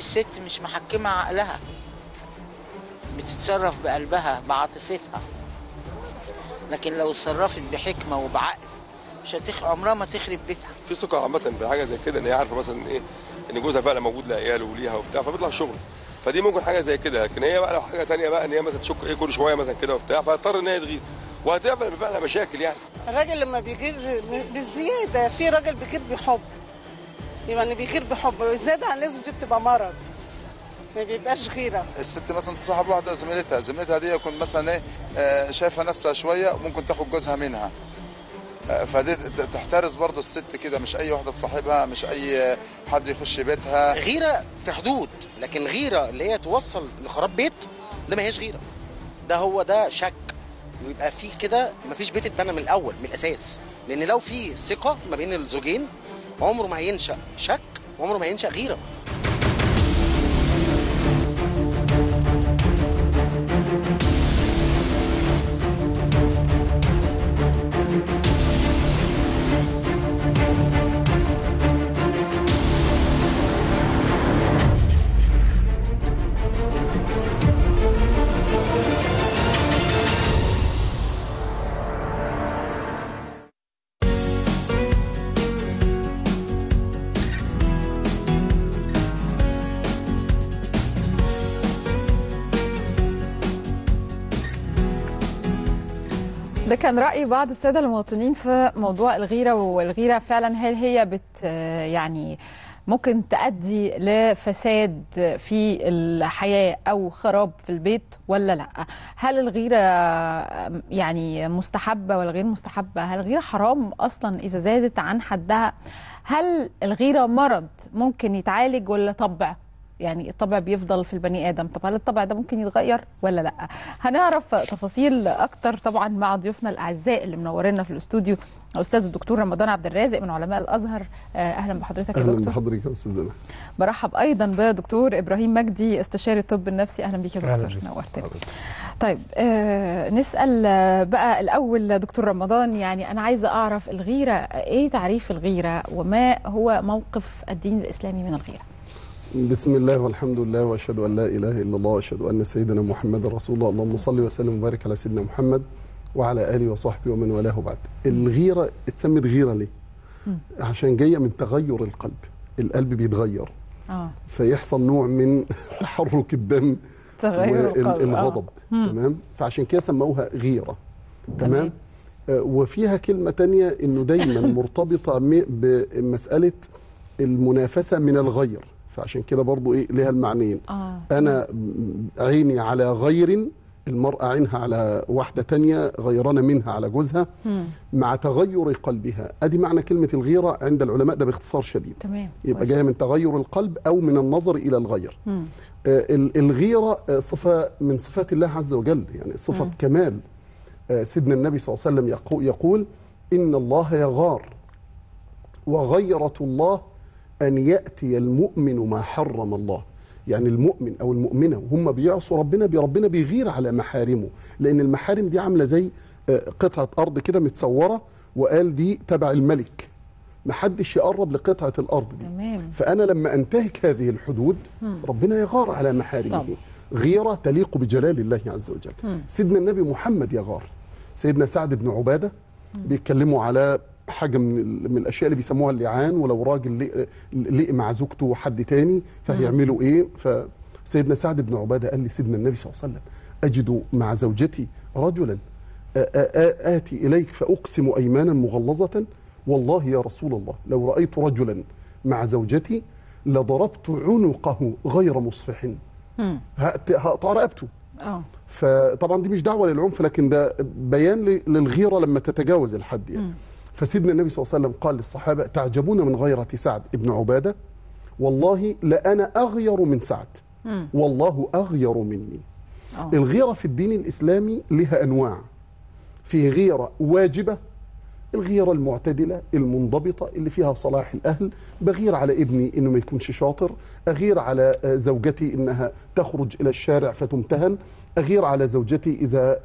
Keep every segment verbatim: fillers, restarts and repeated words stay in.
الست مش محكمة عقلها، بتتصرف بقلبها بعاطفتها، لكن لو اتصرفت بحكمة وبعقل مش هتخ... عمرها ما تخرب بيتها. في ثقة عامة في حاجة زي كده، ان هي عارفة مثلا ايه ان جوزها فعلا موجود لعياله وليها وبتاع، فبيطلع شغل، فدي ممكن حاجة زي كده. لكن هي بقى لو حاجة تانية بقى ان هي مثلا تشك ايه كل شوية مثلا كده وبتاع، فهتضطر ان هي تغير وهتقبل فعلا مشاكل. يعني الراجل لما بيغير بالزيادة، في راجل بيغير بحب، يعني بيغير بحب وزيادة عن اللازم دي بتبقى مرض، ما بيبقاش غيره. الست مثلا تصاحب واحده زميلتها، زميلتها دي يكون مثلا ايه شايفه نفسها شويه ممكن تاخد جوزها منها، فدي تحترس برضو الست كده. مش اي واحده تصاحبها، مش اي حد يخش بيتها. غيره في حدود، لكن غيره اللي هي توصل لخراب بيت ده ما هيش غيره، ده هو ده شك، ويبقى فيه كده ما فيش بيت اتبنى من الاول من الاساس. لان لو في ثقه ما بين الزوجين عمره ما هينشا شك وعمره ما هينشا غيره. ده كان رأي بعض السادة المواطنين في موضوع الغيرة، والغيرة فعلا هل هي بت يعني ممكن تؤدي لفساد في الحياة أو خراب في البيت ولا لأ؟ هل الغيرة يعني مستحبة ولا غير مستحبة؟ هل الغيرة حرام أصلا إذا زادت عن حدها؟ هل الغيرة مرض ممكن يتعالج ولا طبع؟ يعني الطبع بيفضل في البني آدم، طب هل الطبع ده ممكن يتغير ولا لأ؟ هنعرف تفاصيل أكتر طبعا مع ضيوفنا الأعزاء اللي منورينا في الاستوديو، الأستاذ الدكتور رمضان عبد الرازق من علماء الأزهر. أهلا بحضرتك يا دكتور. أهلا بحضرتك يا أستاذنا. برحب أيضا بدكتور إبراهيم مجدي استشاري الطب النفسي. أهلا بيك يا دكتور، نورتنا. طيب آه نسأل بقى الأول دكتور رمضان، يعني أنا عايزة أعرف الغيرة، إيه تعريف الغيرة وما هو موقف الدين الإسلامي من الغيرة؟ بسم الله والحمد لله واشهد ان لا اله الا الله واشهد ان سيدنا محمد رسول الله، اللهم صل وسلم وبارك على سيدنا محمد وعلى اله وصحبه ومن والاه. بعد، الغيره اتسمت غيره ليه؟ عشان جايه من تغير القلب، القلب بيتغير اه فيحصل نوع من تحرك الدم والغضب، تمام؟ فعشان كده سموها غيره، تمام؟ وفيها كلمه ثانيه انه دايما مرتبطه بمساله المنافسه من الغير، فعشان كده برضو ايه ليها المعنيين. آه. انا عيني على غير، المرأة عينها على واحدة تانية غيرانة منها على جوزها م. مع تغير قلبها. ادي معنى كلمة الغيرة عند العلماء، ده باختصار شديد. تمام. يبقى جاية من تغير القلب او من النظر الى الغير. آه الغيرة صفة من صفات الله عز وجل، يعني صفة م. كمال. آه سيدنا النبي صلى الله عليه وسلم يقول ان الله يغار، وغيرة الله أن يأتي المؤمن ما حرم الله. يعني المؤمن أو المؤمنة وهم بيعصوا ربنا، بربنا بيغير على محارمه، لأن المحارم دي عاملة زي قطعة أرض كده متصورة وقال دي تبع الملك، محدش يقرب لقطعة الأرض دي. تمام. فأنا لما أنتهك هذه الحدود ربنا يغار على محارمه، غيرة تليق بجلال الله عز وجل. مم. سيدنا النبي محمد يغار، سيدنا سعد بن عبادة مم. بيتكلموا على حاجه من من الاشياء اللي بيسموها اللعان، ولو راجل لقي مع زوجته وحد تاني فهيعملوا ايه؟ فسيدنا سعد بن عباده قال لي سيدنا النبي صلى الله عليه وسلم: اجد مع زوجتي رجلا اتي اليك فاقسم ايمانا مغلظه، والله يا رسول الله لو رايت رجلا مع زوجتي لضربت عنقه غير مصفح، هقطع رقبته. اه فطبعا دي مش دعوه للعنف، لكن ده بيان للغيره لما تتجاوز الحد يعني. فسيدنا النبي صلى الله عليه وسلم قال للصحابة: تعجبون من غيرة سعد بن عبادة، والله لأنا أغير من سعد، والله أغير مني. أوه. الغيرة في الدين الإسلامي لها أنواع، فيه غيرة واجبة، الغيرة المعتدلة المنضبطة اللي فيها صلاح الأهل، بغير على ابني إنه ما يكونش شاطر، أغير على زوجتي إنها تخرج إلى الشارع فتمتهن، أغير على زوجتي إذا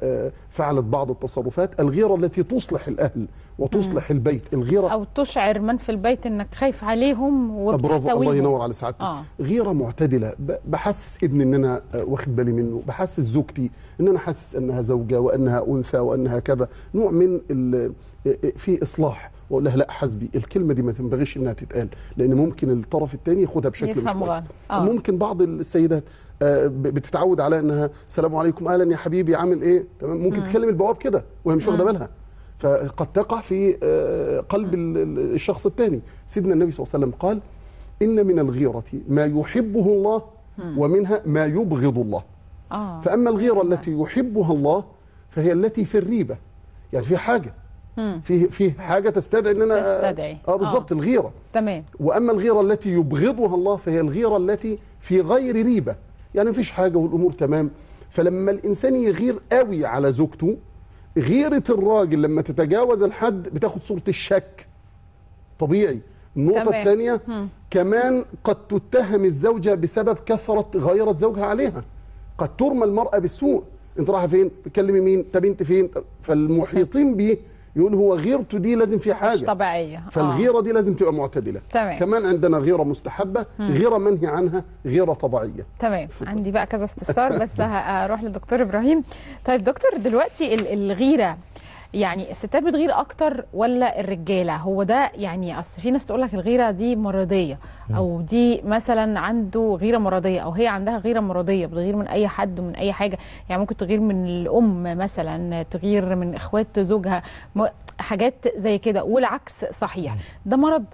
فعلت بعض التصرفات، الغيرة التي تصلح الأهل وتصلح مم. البيت، الغيرة أو تشعر من في البيت أنك خايف عليهم وبتحتويهم. الله ينور على سعادتك. آه. غيرة معتدلة، بحسس ابني أن أنا واخد بالي منه، بحسس زوجتي أن أنا حاسس أنها زوجة وأنها أنثى وأنها كذا، نوع من في إصلاح، وأقول لها لا حسبي، الكلمة دي ما تنبغيش إنها تتقال، لأن ممكن الطرف الثاني ياخدها بشكل مش كويس. آه. ممكن بعض السيدات بتتعود على انها السلام عليكم، اهلا يا حبيبي، عامل ايه، تمام، ممكن مم. تكلم البواب كده وهي مش واخده بالها، فقد تقع في قلب مم. الشخص الثاني. سيدنا النبي صلى الله عليه وسلم قال: ان من الغيره ما يحبه الله مم. ومنها ما يبغض الله. آه. فاما الغيره مم. التي يحبها الله فهي التي في الريبه، يعني في حاجه في في حاجه تستدعي ان انا تستدعي اه بالظبط الغيره، تمام. واما الغيره التي يبغضها الله فهي الغيره التي في غير ريبه، يعني مفيش حاجة والأمور تمام. فلما الإنسان يغير قوي على زوجته، غيرة الراجل لما تتجاوز الحد بتاخد صورة الشك، طبيعي. النقطة الثانية كمان قد تتهم الزوجة بسبب كثرة غيرة زوجها عليها، قد ترمى المرأة بالسوء، انت رايحة فين، بتكلمي مين، طب انت فين، فالمحيطين بيه يقول هو غيرته دي لازم في حاجه مش طبيعيه. فالغيره آه. دي لازم تبقى معتدله. تمام. كمان عندنا غيره مستحبه، مم. غيره منهي عنها، غيره طبيعيه. تمام. عندي بقى كذا استفسار بس هروح للدكتور ابراهيم. طيب دكتور، دلوقتي الغيره يعني الستات بتغير اكتر ولا الرجاله؟ هو ده يعني، اصل في ناس تقول لك الغيره دي مرضيه، او دي مثلا عنده غيره مرضيه، او هي عندها غيره مرضيه، بتغير من اي حد ومن اي حاجه، يعني ممكن تغير من الام مثلا، تغير من اخوات زوجها، حاجات زي كده، والعكس صحيح. ده مرض؟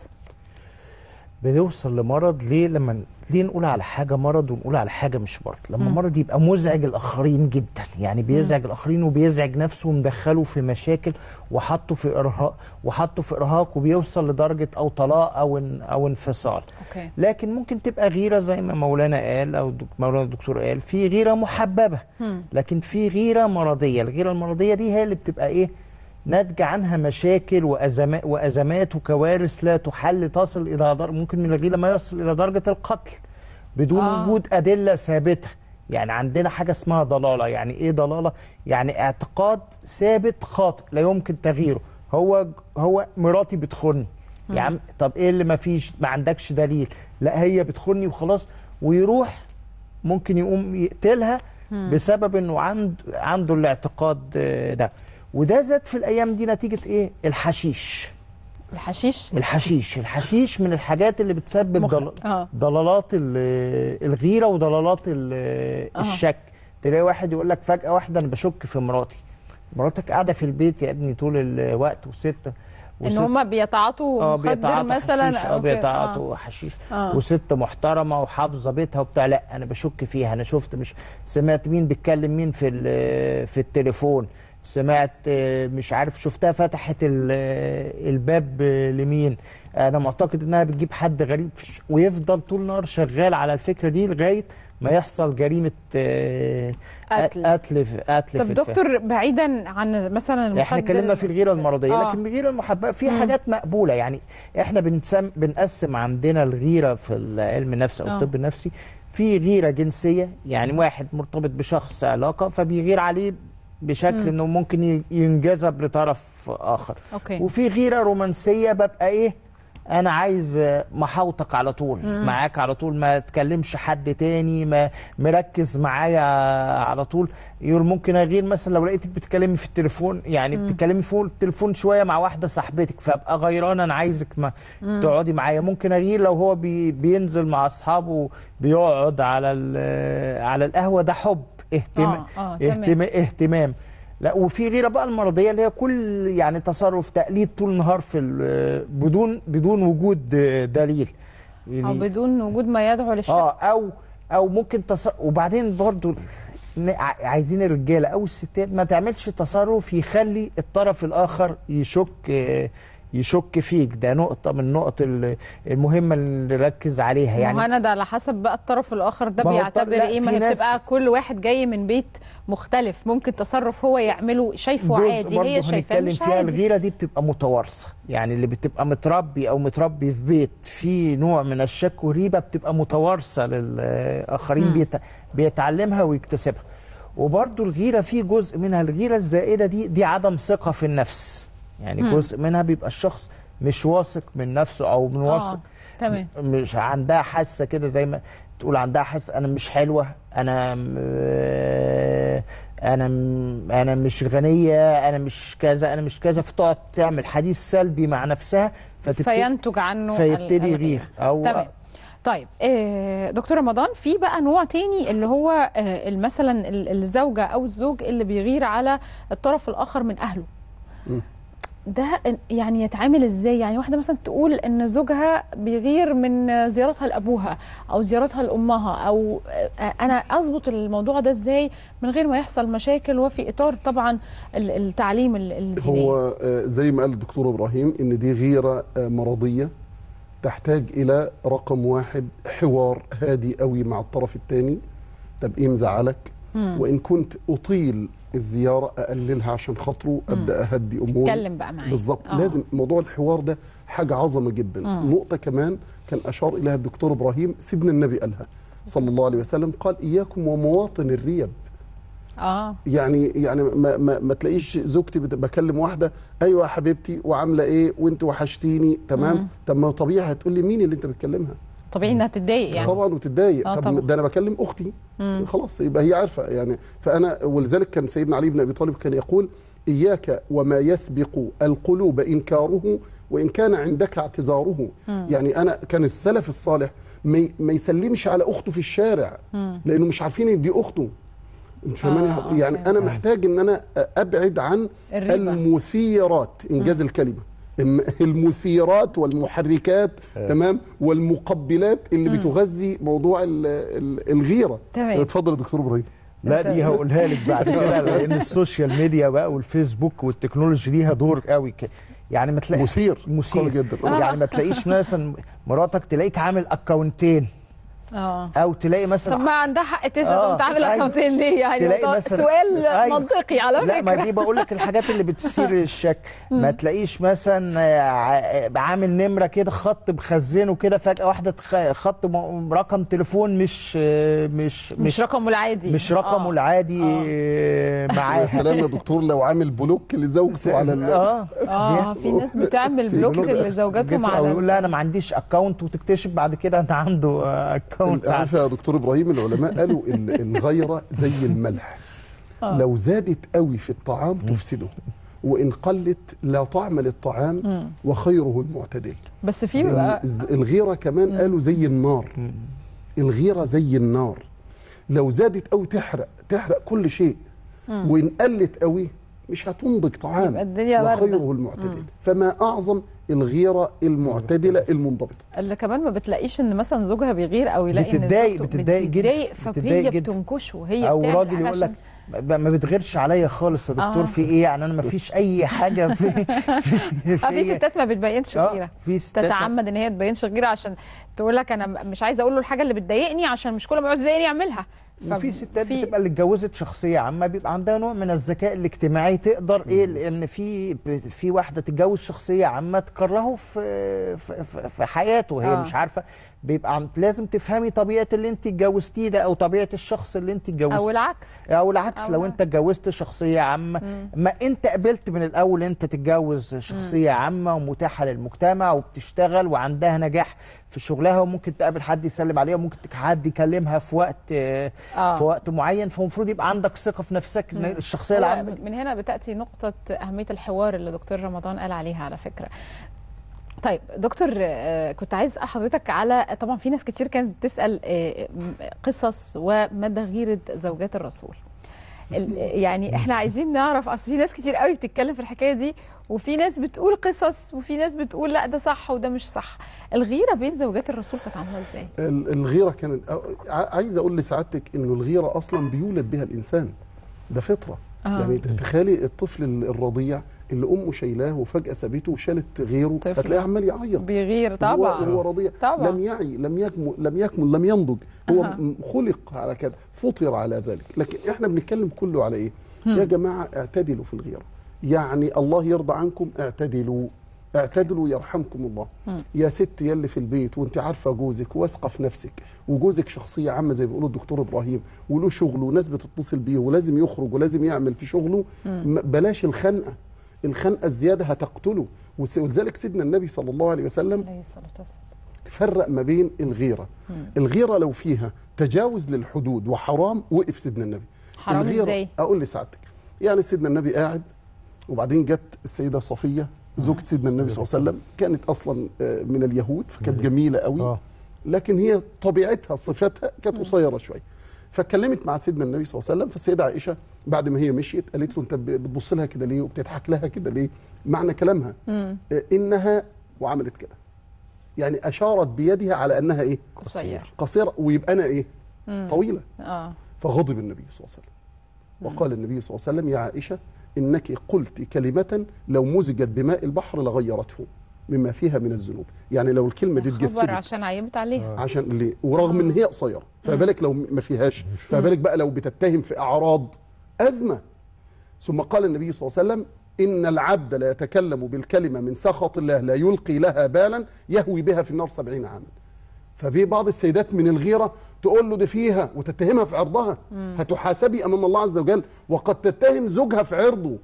بيوصل لمرض. ليه؟ لما ليه نقول على حاجه مرض ونقول على حاجه مش مرض؟ لما م. مرض يبقى مزعج الاخرين جدا، يعني بيزعج م. الاخرين وبيزعج نفسه ومدخله في مشاكل وحطه في ارهاق وحطه في ارهاق وبيوصل لدرجه او طلاق او او انفصال. أوكي. لكن ممكن تبقى غيره زي ما مولانا قال او مولانا الدكتور قال، في غيره محببه، م. لكن في غيره مرضيه. الغيره المرضيه دي هي اللي بتبقى ايه؟ ناتجه عنها مشاكل وأزمات, وازمات وكوارث لا تحل، تصل الى درجه ممكن من الغيره ما يصل الى درجه القتل بدون آه. وجود ادله ثابته. يعني عندنا حاجه اسمها ضلاله. يعني ايه ضلاله؟ يعني اعتقاد ثابت خاطئ لا يمكن تغييره. هو هو مراتي بتخوني يا عم، طب ايه اللي ما فيش، ما عندكش دليل، لا هي بتخوني وخلاص، ويروح ممكن يقوم يقتلها بسبب انه عند عنده الاعتقاد ده. وده زاد في الايام دي نتيجه ايه؟ الحشيش. الحشيش الحشيش الحشيش من الحاجات اللي بتسبب ضل... آه. ضلالات الغيره وضلالات آه. الشك. تلاقي واحد يقول لك فجاه واحده انا بشك في مراتي. مراتك قاعده في البيت يا ابني طول الوقت، وست وست... ان هم بيتعاطوا آه مخدر مثلا، اه بيتعاطوا حشيش، آه. وست محترمه وحافظه بيتها وبتاع، لا انا بشك فيها، انا شفت مش سمعت مين بيتكلم مين في في التليفون، سمعت مش عارف، شفتها فتحت الباب لمين، انا معتقد انها بتجيب حد غريب، ويفضل طول النهار شغال على الفكره دي لغايه ما يحصل جريمه قتل قتل قتل. طب دكتور، بعيدا عن مثلا المخدر، احنا اتكلمنا في الغيره المرضيه، آه. لكن الغيره المحببه في حاجات مقبوله. يعني احنا بنسم بنقسم عندنا الغيره في علم النفس او الطب النفسي في غيره جنسيه، يعني واحد مرتبط بشخص علاقه فبيغير عليه بشكل مم. انه ممكن ينجذب لطرف اخر. أوكي. وفي غيره رومانسيه، ببقى ايه، انا عايز محاوطك على طول، مم. معاك على طول، ما تكلمش حد تاني، ما مركز معايا على طول. يقول ممكن اغير مثلا لو لقيتك بتكلمي في التليفون، يعني مم. بتكلمي فوق التليفون شويه مع واحده صاحبتك، فابقى غيران انا عايزك ما مم. تقعدي معايا. ممكن اغير لو هو بي بينزل مع اصحابه بيقعد على على القهوه، ده حب، اهتمام آه، آه، اهتمام اهتمام. لا، وفي غيره بقى المرضيه اللي هي كل يعني تصرف تقليد طول النهار في بدون بدون وجود دليل، يعني او بدون وجود ما يدعو للشك، اه او او ممكن تصرف. وبعدين برضو عايزين الرجاله او الستات ما تعملش تصرف يخلي الطرف الاخر يشك يشك فيك. ده نقطة من النقط المهمة اللي نركز عليها. يعني ما ده على حسب بقى الطرف الآخر ده بيعتبر إيه. ما هي بتبقى كل واحد جاي من بيت مختلف، ممكن تصرف هو يعمله شايفه عادي، هي شايفاه مش عادي. الغيرة دي بتبقى متوارثة، يعني اللي بتبقى متربي أو متربي في بيت في نوع من الشك والريبة بتبقى متوارثة للآخرين، بيت بيتعلمها ويكتسبها. وبرضو الغيرة في جزء منها الغيرة الزائدة دي دي عدم ثقة في النفس، يعني م. جزء منها بيبقى الشخص مش واثق من نفسه أو من واثق تمام، مش عندها حاسة كده زي ما تقول عندها حاسة أنا مش حلوة، أنا أنا أنا مش غنية، أنا مش كذا، أنا مش كذا، فتقعد تعمل حديث سلبي مع نفسها فينتج عنه فيبتدي غير أو تمام. طيب دكتور رمضان، في بقى نوع تاني اللي هو مثلا الزوجة أو الزوج اللي بيغير على الطرف الآخر من أهله، ده يعني يتعامل إزاي؟ يعني واحدة مثلا تقول إن زوجها بيغير من زيارتها لأبوها أو زيارتها لأمها، أو أنا أظبط الموضوع ده إزاي من غير ما يحصل مشاكل وفي إطار طبعا التعليم الديني؟ هو زي ما قال الدكتور إبراهيم إن دي غيرة مرضية تحتاج إلى رقم واحد حوار هادي قوي مع الطرف الثاني. طب إيه مزعلك؟ وإن كنت أطيل الزيارة أقللها عشان خاطره، أبدأ أهدي أموري، اتكلم بقى معايا بالظبط. لازم موضوع الحوار ده حاجة عظمة جدا. مم. نقطة كمان كان أشار إليها الدكتور إبراهيم، سيدنا النبي قالها صلى الله عليه وسلم، قال إياكم ومواطن الريب. آه. يعني يعني ما, ما, ما تلاقيش زوجتي بكلم واحدة، أيوة يا حبيبتي وعاملة إيه وأنت وحشتيني تمام، طب ما طبيعي هتقول لي مين اللي أنت بتكلمها، طبيعي انها تتضايق يعني طبعا وتتضايق. آه طب ده انا بكلم اختي. مم. خلاص يبقى هي عارفه يعني. فانا ولذلك كان سيدنا علي بن ابي طالب كان يقول اياك وما يسبق القلوب انكاره وان كان عندك اعتذاره. مم. يعني انا كان السلف الصالح ما يسلمش على اخته في الشارع. مم. لانه مش عارفين ان دي اخته، انت فاهماني؟ يعني أوكي. انا محتاج ان انا ابعد عن الربا. المثيرات، انجاز مم. الكلمه، المثيرات والمحركات أه. تمام، والمقبلات اللي م. بتغذي موضوع ال ال الغيره. اتفضل يا دكتور ابراهيم. لا دي هقولها لك بعد كده، لان السوشيال ميديا بقى والفيسبوك والتكنولوجي ليها دور قوي كده، يعني ما تلاقيش مثير مثير جدا آه. يعني ما تلاقيش مثلا مراتك تلاقيك عامل اكونتين اه، او تلاقي مثلا طب ما عندها حق تسال آه. طب انت عامل اكونتين ليه يعني؟ مثلاً سؤال أيوة. منطقي على فكره. لا ما دي بقول لك الحاجات اللي بتثير الشك. ما تلاقيش مثلا عامل نمره كده، خط مخزنه كده، فجاه واحده خط رقم تليفون مش مش مش, مش رقمه العادي، مش رقمه آه. العادي آه. معاه. يا سلام يا دكتور لو عامل بلوك لزوجته على ال اه اه في ناس بتعمل بلوك لزوجاتهم على، يقول لا انا ما عنديش اكونت، وتكتشف بعد كده انت عنده اكونت. عارف يا دكتور إبراهيم العلماء قالوا الغيرة زي الملح، لو زادت قوي في الطعام تفسده، وإن قلت لا طعم للطعام وخيره المعتدل. بس في بقى الغيرة كمان قالوا زي النار، الغيرة زي النار لو زادت قوي تحرق تحرق كل شيء، وإن قلت قوي مش هتنضج طعام وخيره المعتدل. فما أعظم الغيرة المعتدلة المنضبطة، اللي كمان ما بتلاقيش ان مثلا زوجها بيغير او يلاقي بتتضايق بتتضايق جدا، فهي بتنكشه، هي او راجل يقول لك ما بتغيرش عليا خالص يا دكتور. آه. في ايه يعني؟ انا ما فيش اي حاجه في في, في, في ستات ما بتبينش غيره، تتعمد ان هي ما تبينش غيره عشان تقول لك انا مش عايزه اقول له الحاجه اللي بتضايقني عشان مش كل ما يعوز يضايقني يعملها. وفي ستات بتبقى اللي اتجوزت شخصيه عامه بيبقى عندها نوع من الذكاء الاجتماعي، تقدر ايه، لان في في واحده تتجوز شخصيه عامه تكرهه في في, في حياته وهي آه. مش عارفه، بيبقى لازم تفهمي طبيعه اللي انت اتجوزتيه ده او طبيعه الشخص اللي انت اتجوزتيه، او العكس او العكس أو لو انت اتجوزت شخصيه عامه، ما انت قبلت من الاول انت تتجوز شخصيه عامه ومتاحه للمجتمع وبتشتغل وعندها نجاح في شغلها، وممكن تقابل حد يسلم عليها، وممكن حد يكلمها في وقت آه. في وقت معين، فالمفروض يبقى عندك ثقه في نفسك الشخصيه العامه. من هنا بتاتي نقطه اهميه الحوار اللي دكتور رمضان قال عليها على فكره. طيب دكتور، كنت عايز حضرتك على، طبعا في ناس كتير كانت بتسال قصص ومدى غيره زوجات الرسول، يعني احنا عايزين نعرف، اصل في ناس كتير قوي بتتكلم في الحكايه دي، وفي ناس بتقول قصص وفي ناس بتقول لا ده صح وده مش صح. الغيره بين زوجات الرسول كانت عامله ازاي؟ الغيره كانت، عايز اقول لسعادتك انه الغيره اصلا بيولد بها الانسان، ده فطره. آه. يعني تخيلي الطفل الرضيع اللي امه شايلاه وفجاه سابته وشالت غيره، هتلاقيه عمال يعيط بيغير طبعا، هو, هو رضيع طبعا. لم يعي لم يكمل لم يكمل لم ينضج، هو آه. خلق على كده، فطر على ذلك. لكن احنا بنتكلم كله على ايه؟ هم. يا جماعه اعتدلوا في الغيره، يعني الله يرضى عنكم اعتدلوا، اعتدلوا يرحمكم الله. مم. يا ست يلي في البيت وانت عارفه جوزك واثقه في نفسك، وجوزك شخصيه عامه زي ما بيقولوا الدكتور ابراهيم، وله شغله وناس بتتصل بيه ولازم يخرج ولازم يعمل في شغله. مم. بلاش الخنقه، الخنقه الزياده هتقتله. ولذلك سيدنا النبي صلى الله عليه وسلم فرق ما بين الغيره. مم. الغيره لو فيها تجاوز للحدود وحرام وقف سيدنا النبي. حرام ازاي؟ اقول لسعادتك يعني سيدنا النبي قاعد وبعدين جت السيده صفيه زوجة سيدنا النبي صلى الله عليه وسلم، كانت أصلا من اليهود فكانت جميلة قوي، لكن هي طبيعتها صفاتها كانت قصيرة شوية، فاتكلمت مع سيدنا النبي صلى الله عليه وسلم. فالسيدة عائشة بعد ما هي مشيت قالت له أنت بتبص لها كده ليه وبتضحك لها كده ليه؟ معنى كلامها إنها وعملت كده، يعني أشارت بيدها على أنها إيه؟ قصيرة قصيرة ويبقى أنا إيه؟ طويلة. فغضب النبي صلى الله عليه وسلم وقال النبي صلى الله عليه وسلم يا عائشة إنك قلت كلمة لو مزجت بماء البحر لغيرته مما فيها من الذنوب. يعني لو الكلمة دي اتجسدت عشان عيبت عليها، عشان ليه؟ ورغم إن هي قصيرة، فبالك لو ما فيهاش، فبالك بقى لو بتتهم في أعراض أزمة. ثم قال النبي صلى الله عليه وسلم إن العبد لا يتكلم بالكلمة من سخط الله لا يلقي لها بالا يهوي بها في النار سبعين عاما. ففي بعض السيدات من الغيرة تقول له دي فيها وتتهمها في عرضها. مم. هتحاسبي أمام الله عز وجل، وقد تتهم زوجها في عرضه.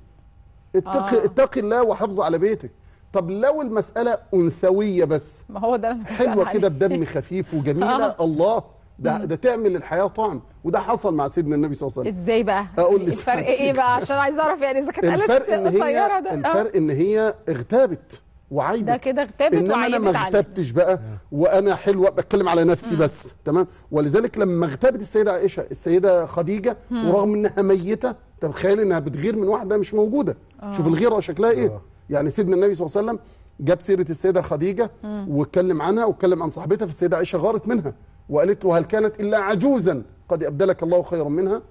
اتقي آه. اتقي الله وحافظي على بيتك. طب لو المسألة أنثوية بس، ما هو ده حلوة كده بدم خفيف وجميلة. آه. الله ده, ده تعمل الحياة طعم، وده حصل مع سيدنا النبي صلى الله عليه وسلم. ازاي بقى؟ أقول الفرق ايه بقى عشان عايز اعرف يعني اذا كانت قالت قصيرة ده. الفرق ان هي اغتابت وعيبت، ده كده اغتابت وعيبت عليك. انما انا ما اغتبتش بقى وانا حلوه، بتكلم على نفسي. مم. بس تمام. ولذلك لما اغتابت السيده عائشه السيده خديجه، مم. ورغم انها ميته، طب تخيل انها بتغير من واحده مش موجوده. آه. شوف الغيره شكلها ايه. آه. يعني سيدنا النبي صلى الله عليه وسلم جاب سيره السيده خديجه، مم. واتكلم عنها واتكلم عن صاحبتها، فالسيده عائشه غارت منها وقالت له هل كانت الا عجوزا قد ابدلك الله خيرا منها.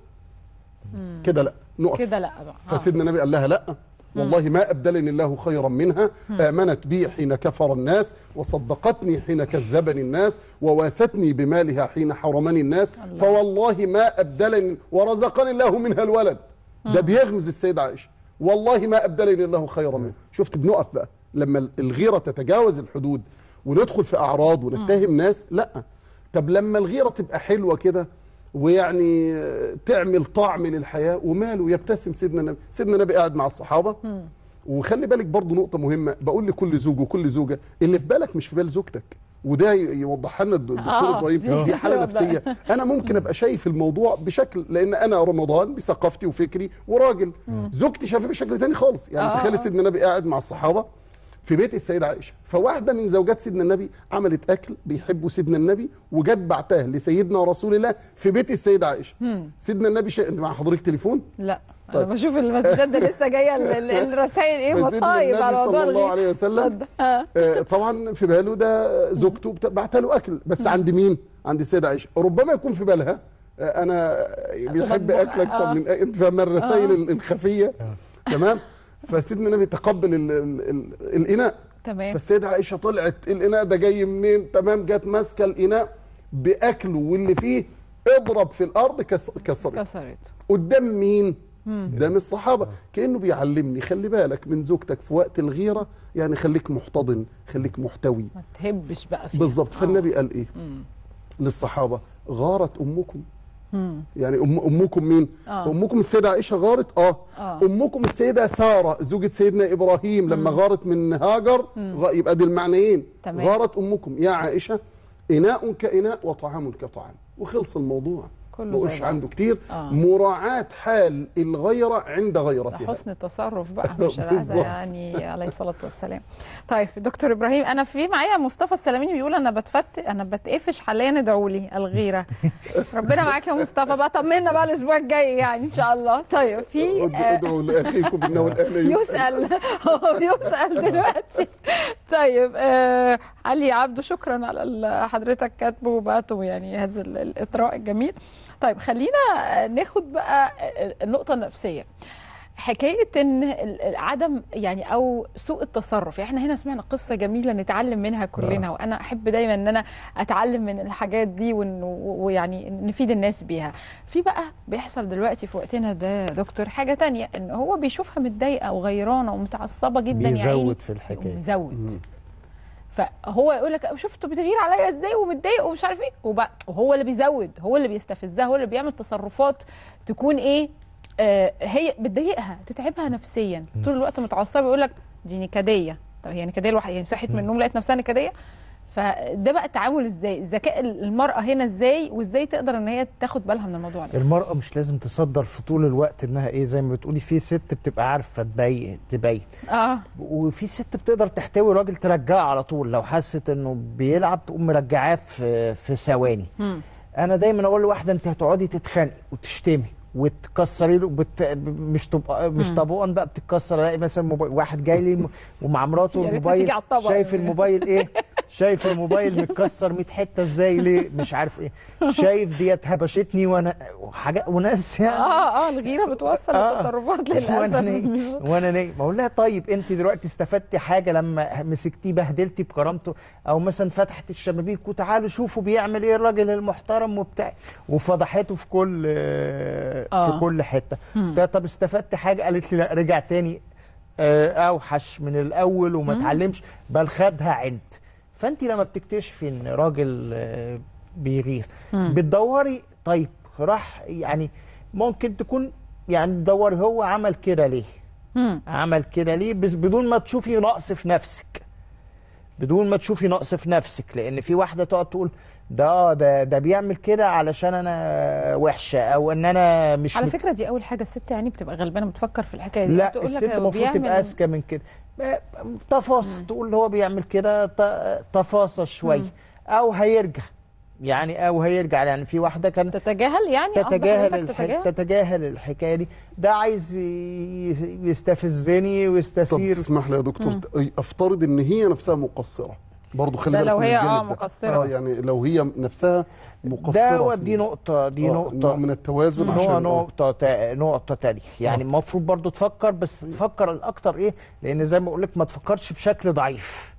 مم. كده لا نقف كده لا بقى. آه. فسيدنا النبي قال لها لا والله ما أبدلني الله خيرا منها، آمنت بي حين كفر الناس وصدقتني حين كذبني الناس وواستني بمالها حين حرمني الناس، فوالله ما أبدلني ورزقني الله منها الولد. ده بيغمز السيدة عائشة، والله ما أبدلني الله خيرا منها. شفت بنقف بقى لما الغيرة تتجاوز الحدود وندخل في أعراض ونتهم ناس؟ لا. طب لما الغيرة تبقى حلوة كده ويعني تعمل طعم للحياه، وماله يبتسم سيدنا النبي. سيدنا النبي قاعد مع الصحابه. مم. وخلي بالك برضو نقطه مهمه بقول لكل زوج وكل زوجه، اللي في بالك مش في بال زوجتك، وده يوضح لنا الدكتور ابراهيم. دي حاله نفسيه. انا ممكن ابقى شايف الموضوع بشكل، لان انا رمضان بثقافتي وفكري وراجل، زوجتي شايفاه بشكل تاني خالص. يعني آه. تخيل سيدنا النبي قاعد مع الصحابه في بيت السيدة عائشة، فواحدة من زوجات سيدنا النبي عملت أكل بيحبه سيدنا النبي وجت بعتها لسيدنا رسول الله في بيت السيدة عائشة. مم. سيدنا النبي شا... أنت مع حضرتك تليفون؟ لا. طيب. أنا بشوف المسجات ده لسه جاية الرسائل إيه وصايب على موضوع النبي صلى الله عليه وسلم. آه طبعا في باله ده زوجته بعتها له أكل، بس مم. عند مين؟ عند السيدة عائشة. ربما يكون في بالها آه أنا بيحب أكلك. آه. طب من أنت فاهمة الرسائل آه. الخفية. آه. تمام؟ فسيدنا النبي تقبل ال ال ال الإناء. تمام. فالسيدة عائشة طلعت الإناء ده جاي منين؟ تمام. جت ماسكة الإناء بأكله واللي فيه اضرب في الأرض كسرته. كسرته قدام مين؟ قدام الصحابة. كأنه بيعلمني خلي بالك من زوجتك في وقت الغيرة، يعني خليك محتضن، خليك محتوي، ما تهبش بقى فيه بالظبط. فالنبي قال إيه؟ مم. للصحابة غارت أمكم. يعني أم امكم مين؟ آه. امكم السيده عائشه غارت. اه, آه. امكم السيده ساره زوجة سيدنا ابراهيم لما مم. غارت من هاجر. غ... يبقى دي المعنيين. تمام. غارت امكم يا عائشه، اناء كاناء وطعام كطعام، وخلص الموضوع ما وقفش عنده كتير. آه. مراعاه حال الغيره عند غيرتها، حسن التصرف بقى مش يعني عليه الصلاه والسلام. طيب دكتور ابراهيم، انا في معايا مصطفى السلامي بيقول انا بتفت انا بتقفش حاليا، ادعوا لي الغيره. ربنا معاك يا مصطفى بقى، طمنا بقى الاسبوع الجاي يعني ان شاء الله. طيب في ادعوا لاخيكم انه الاهل يسال، هو بيسال دلوقتي. طيب آه علي عبدو، شكرا على حضرتك كاتبه وبعته يعني هذا الاطراء الجميل. طيب خلينا ناخد بقى النقطة النفسية. حكايه ان عدم يعني او سوء التصرف، يعني احنا هنا سمعنا قصه جميله نتعلم منها كلنا، وانا احب دايما ان انا اتعلم من الحاجات دي ويعني نفيد الناس بيها. في بقى بيحصل دلوقتي في وقتنا ده يا دكتور حاجه ثانيه، ان هو بيشوفها متضايقه وغيرانه ومتعصبه جدا، يعني بيزود في الحكايه بيزود، فهو يقول لك شفتوا بتغير عليا ازاي ومتضايق ومش عارف ايه، وهو اللي بيزود، هو اللي بيستفزها، هو اللي بيعمل تصرفات تكون ايه هي بتضايقها تتعبها نفسيا. طول الوقت متعصبه يقول لك دي نكديه، طب هي نكديه لوحدها؟ يعني صحيت من النوم لقيت نفسها نكديه؟ فده بقى التعامل ازاي؟ ذكاء المراه هنا ازاي، وازاي تقدر ان هي تاخد بالها من الموضوع ده؟ المراه مش لازم تصدر في طول الوقت انها ايه، زي ما بتقولي في ست بتبقى عارفه تبين تبين اه وفي ست بتقدر تحتوي راجل ترجعه على طول، لو حست انه بيلعب تقوم مرجعاه في في ثواني. انا دايما اقول لواحده انت هتقعدي تتخانقي وتشتمي وتكسري له بت... مش طبقا مش طبقا بقى بتتكسر، الاقي مثلا موبايل واحد جاي لي ومع مراته الموبايل، شايف الموبايل ايه؟ شايف الموبايل متكسر مية حته ازاي ليه؟ مش عارف ايه، شايف ديت هبشتني وانا حاجه وناس يعني اه اه الغيره بتوصل لتصرفات للاسف. وانا نايم وانا نايم اقول لها طيب انت دلوقتي استفدتي حاجه لما مسكتيه بهدلتي بكرامته؟ او مثلا فتحت الشبابيك وتعالوا شوفوا بيعمل ايه الراجل المحترم وبتاع، وفضحته في كل في آه. كل حته. طب استفدت حاجه؟ قالت لي لا، رجع تاني اوحش من الاول وما اتعلمش، بل خدها عند. فانت لما بتكتشفي ان راجل بيغير بتدوري طيب راح، يعني ممكن تكون يعني تدوري هو عمل كده ليه؟ مم. عمل كده ليه؟ بس بدون ما تشوفي نقص في نفسك، بدون ما تشوفي نقص في نفسك، لان في واحده تقعد تقول ده ده ده بيعمل كده علشان انا وحشه او ان انا مش على فكره. دي اول حاجه الست يعني بتبقى غلبانه بتفكر في الحكايه دي. لا الست المفروض تبقى اذكى من كده، تفاصل تقول هو بيعمل كده تفاصل شويه او هيرجع، يعني او هيرجع. يعني في واحده كانت تتجاهل، يعني تتجاهل الحكايه تتجاهل الحكايه دي، ده عايز يستفزني ويستثير. طب اسمح لي يا دكتور، مم. افترض ان هي نفسها مقصره برضه، خلي بالك من الجانب ده. لو هي اه مقصره، اه يعني لو هي نفسها مقصره، ده دي نقطه، دي نقطه من التوازن، عشان نقطه نقطه تانية. يعني المفروض برضه تفكر، بس تفكر الاكتر ايه، لان زي ما بقول لك ما تفكرش بشكل ضعيف،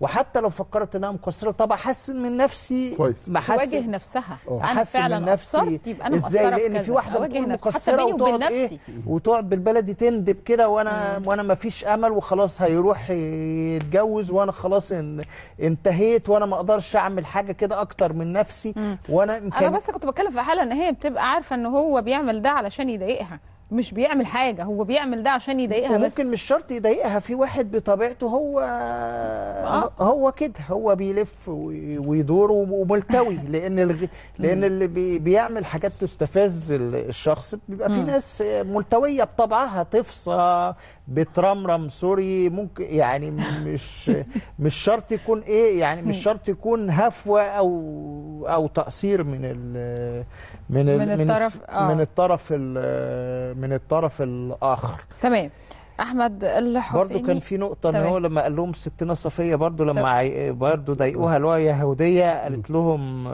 وحتى لو فكرت انها مقصره طب احسن من نفسي كويس، اواجه نفسها. أوه. انا فعلا قصرت يبقى انا مقصره ازاي؟ لان في واحده بتكون مقصره وتقعد ايه وتقعد بالبلدي تندب كده، وانا مم. وانا ما فيش امل وخلاص هيروح يتجوز، وانا خلاص ان انتهيت، وانا ما اقدرش اعمل حاجه كده اكتر من نفسي. مم. وانا ممكن انا بس كنت بتكلم في حاله ان هي بتبقى عارفه ان هو بيعمل ده علشان يضايقها، مش بيعمل حاجه، هو بيعمل ده عشان يضايقها بس. ممكن مش شرط يضايقها، في واحد بطبيعته هو آه. هو كده، هو بيلف ويدور وملتوي، لان الغ... لان اللي بي... بيعمل حاجات تستفز الشخص بيبقى في ناس ملتويه بطبعها، تفصى بترمرم سوري، ممكن يعني مش مش شرط يكون ايه، يعني مش شرط يكون هفوه او او تقصير من ال... من من ال... الطرف آه. من الطرف ال... من الطرف الاخر. تمام احمد الحسيني برضه كان في نقطه، ان هو لما قال لهم ستنا صفيه برضه لما عي... برضه ضايقوها، اللي هو يهوديه، قالت لهم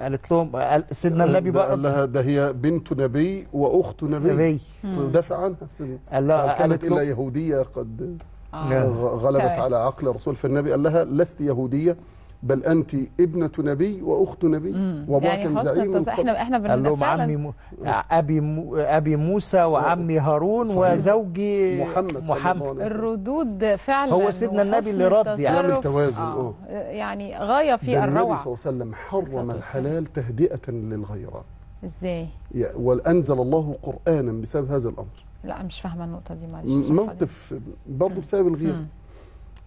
قالت لهم سيدنا النبي بقى قال لها ده هي بنت نبي واخت نبي تدافع عنها، قال لها كانت الا يهوديه قد آه. غلبت طيب. على عقل الرسول، فالنبي قال لها لست يهوديه بل انت ابنه نبي واخت نبي وابوها كان زعيم. احنا احنا قال لهم عمي مو... ابي مو... ابي موسى وعمي هارون صحيح. وزوجي محمد, محمد. الردود فعلا هو سيدنا النبي اللي رد، يعني توازن آه. يعني غايه في الروعه. النبي صلى الله عليه وسلم حرم الحلال تهدئه للغيران، ازاي؟ وانزل الله قرانا بسبب هذا الامر. لا مش فاهمه النقطه دي معلش. موقف برضه بسبب الغيره،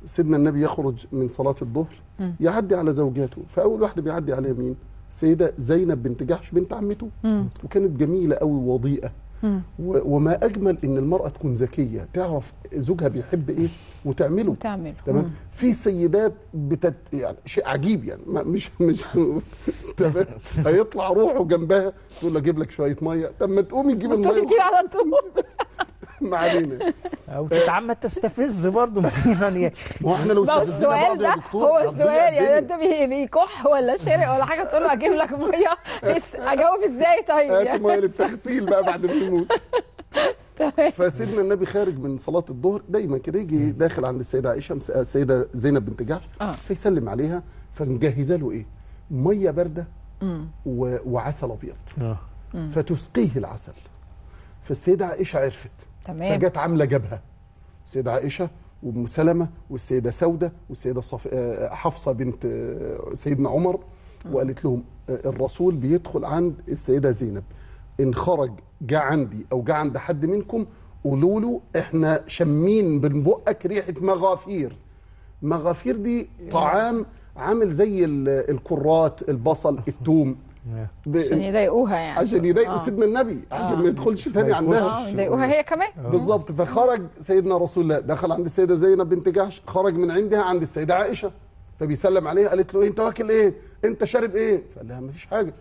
سيدنا النبي يخرج من صلاة الظهر م. يعدي على زوجاته، فأول واحدة بيعدي عليها مين؟ السيدة زينب بنت جحش بنت عمته، م. وكانت جميلة قوي ووضيئة، وما أجمل إن المرأة تكون ذكية، تعرف زوجها بيحب إيه وتعمله وتعمله تمام؟ في سيدات بتت يعني شيء عجيب، يعني مش مش تمام هيطلع روحه جنبها تقول له أجيب لك شوية مية، طب ما تقومي تجيب المية وتجيب على طول ما علينا. او تتعمد تستفز برضه يعني واحنا لو استفزنا بعض يا دكتور، هو السؤال يعني انت بيكح ولا شارق ولا حاجه تقول له اجيب لك ميه، اجاوب ازاي طيب؟ هات ميه للتغسيل بقى بعد ما يموت. فسيدنا النبي خارج من صلاة الظهر دايما كده يجي داخل عند السيدة عائشة السيدة زينب بنت جحش آه. فيسلم عليها فمجهزة له ايه؟ مية باردة وعسل ابيض آه. فتسقيه العسل. فالسيدة عائشة عرفت تمام. فجت عاملة جبهة السيدة عائشة وام سلمة والسيدة سودة والسيدة صف... حفصة بنت سيدنا عمر وقالت لهم الرسول بيدخل عند السيدة زينب، إن خرج جاء عندي أو جاء عند حد منكم قولوا له إحنا شمين بنبقك ريحة مغافير. مغافير دي طعام عامل زي الكرات، البصل، التوم، ب... عشان يضايقوها يعني عشان يضايقوا آه. سيدنا النبي عشان آه. ما يدخلش تاني عندها، يضايقوها هي كمان بالظبط. فخرج سيدنا رسول الله دخل عند السيدة زينب بنت جحش، خرج من عندها عند السيدة عائشة فبيسلم عليها، قالت له إيه أنت واكل إيه؟ أنت شارب إيه؟ فقال لها ما فيش حاجة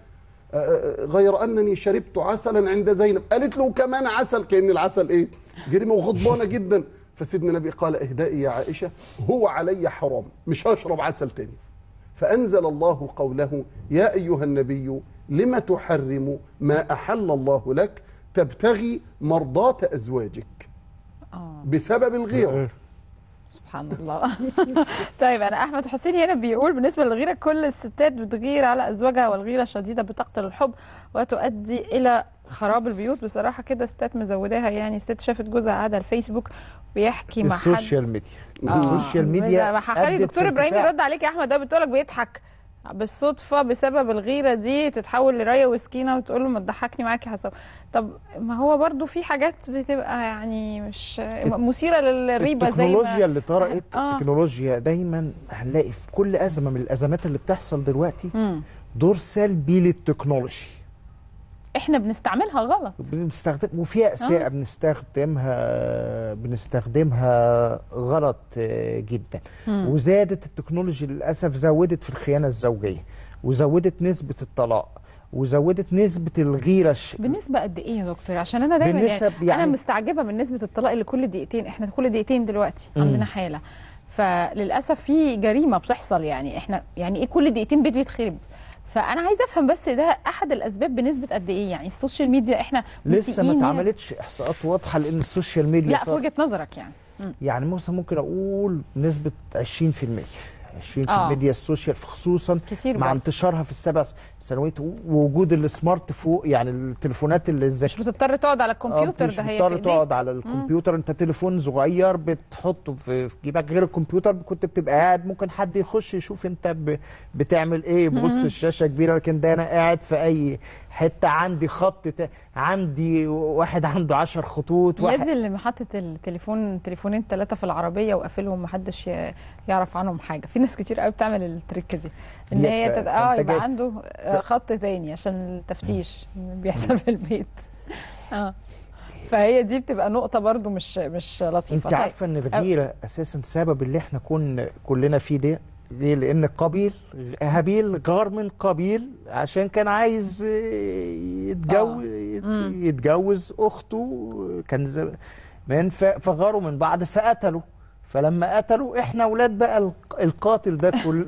غير أنني شربت عسلا عند زينب، قالت له كمان عسل، كأن العسل إيه؟ جريمة وغضبانة جدا. فسيدنا النبي قال اهدئي يا عائشة، هو علي حرام، مش هشرب عسل تاني. فأنزل الله قوله يا أيها النبي لم تحرم ما أحل الله لك تبتغي مرضاة أزواجك بسبب الغيرة. سبحان الله. طيب أنا أحمد حسين هنا بيقول بالنسبة للغيرة كل الستات بتغير على أزواجها والغيرة الشديدة بتقتل الحب وتؤدي إلى خراب البيوت. بصراحة كده ستات مزوداها، يعني ست شافت جوزها قاعد على الفيسبوك بيحكي مع حد. السوشيال ميديا آه. السوشيال ميديا هخلي دكتور إبراهيم يرد عليك يا أحمد، ده بتقول لك بيضحك بالصدفة بسبب الغيرة دي تتحول لراية وسكينة وتقول له ما تضحكني معاك يا حسام. طب ما هو برضو في حاجات بتبقى يعني مش مثيرة للريبة زي ما التكنولوجيا اللي طرقت آه. التكنولوجيا دايما هنلاقي في كل أزمة من الأزمات اللي بتحصل دلوقتي م. دور سلبي للتكنولوجيا، احنا بنستعملها غلط، بنستخدم وفيها أشياء آه. بنستخدمها بنستخدمها غلط جدا م. وزادت التكنولوجيا للأسف، زودت في الخيانة الزوجية وزودت نسبة الطلاق وزودت نسبة الغيرة. بنسبة قد ايه يا دكتور؟ عشان انا دايما يعني, يعني انا مستعجبة من نسبة الطلاق اللي كل دقيقتين، احنا كل دقيقتين دلوقتي م. عندنا حالة، فللأسف في جريمة بتحصل. يعني احنا يعني ايه كل دقيقتين بيت بيتخرب؟ فأنا عايزة أفهم بس ده أحد الأسباب بنسبة قد إيه؟ يعني السوشيال ميديا إحنا لسه ما اتعملتش إحصاءات واضحة، لأن السوشيال ميديا لا في وجهة نظرك يعني م. يعني مثلا ممكن أقول نسبة عشرين في المية عشرين في المية آه. السوشيال خصوصا مع انتشارها في السبع سنوات ووجود السمارت فوق، يعني التليفونات اللي الذكيه مش بتضطر تقعد على الكمبيوتر، ده هي بتضطر تقعد على الكمبيوتر مم. انت تليفون صغير بتحطه في جيبك، غير الكمبيوتر كنت بتبقى قاعد ممكن حد يخش يشوف انت بتعمل ايه، بص الشاشه كبيره، لكن ده انا قاعد في اي حته، عندي خط ت... عندي واحد عنده عشر خطوط، واحد نازل لمحطه التليفون تليفونين ثلاثه في العربيه وقافلهم محدش يعرف عنهم حاجه. في ناس كتير قوي بتعمل التريكه دي، ان هي تت... اه يبقى عنده خط تاني عشان التفتيش بيحصل في البيت اه فهي دي بتبقى نقطه برضو مش مش لطيفه. انت عارفه ان الغيره اساسا سبب اللي احنا كنا كلنا فيه ده ليه؟ لأن قابيل هابيل غار من قابيل عشان كان عايز يتجوز يتجوز أخته كان زمان، فغاروا من بعض فقتلوا، فلما قتلوا احنا اولاد بقى القاتل ده كل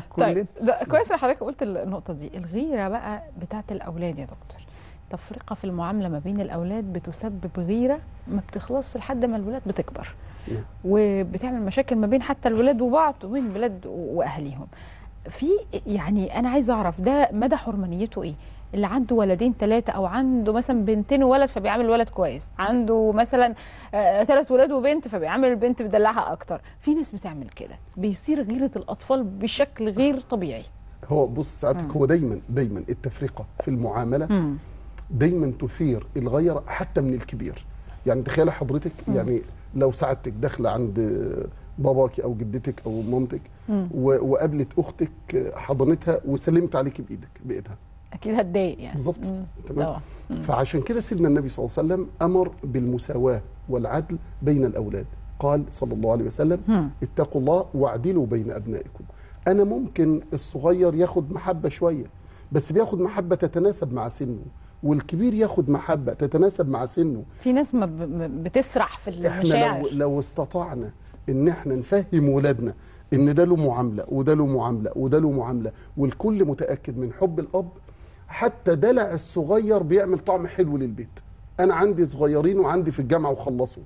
كلنا. طيب كويس ان حضرتك قلت النقطة دي، الغيرة بقى بتاعت الأولاد يا دكتور، تفرقة في المعاملة ما بين الأولاد بتسبب غيرة ما بتخلصش لحد ما الولاد بتكبر وبتعمل مشاكل ما بين حتى الولاد وبعض وبين الولاد واهليهم. في يعني انا عايزه اعرف ده مدى حرمانيته ايه؟ اللي عنده ولدين ثلاثه او عنده مثلا بنتين وولد فبيعمل ولد كويس، عنده مثلا ثلاث ولاد وبنت فبيعمل البنت بدلعها اكتر، في ناس بتعمل كده، بيصير غيره الاطفال بشكل غير طبيعي. هو بص ساعتك هو دايما دايما التفرقه في المعامله م. دايما تثير الغيره حتى من الكبير. يعني تخيل حضرتك م. يعني لو سعادتك داخله عند باباكي او جدتك او مامتك وقابلت اختك حضنتها وسلمت عليكي بايدك بايدها، اكيد هتضايق يعني بالظبط تمام. فعشان كده سيدنا النبي صلى الله عليه وسلم امر بالمساواه والعدل بين الاولاد، قال صلى الله عليه وسلم مم. اتقوا الله واعدلوا بين ابنائكم. انا ممكن الصغير ياخد محبه شويه بس بياخد محبه تتناسب مع سنه، والكبير ياخد محبه تتناسب مع سنه. في ناس ما بتسرح في المشاعر. احنا لو, لو استطعنا ان احنا نفهم ولادنا ان ده له معامله وده له معامله وده له معامله والكل متاكد من حب الاب، حتى دلع الصغير بيعمل طعم حلو للبيت. انا عندي صغيرين وعندي في الجامعه وخلصوا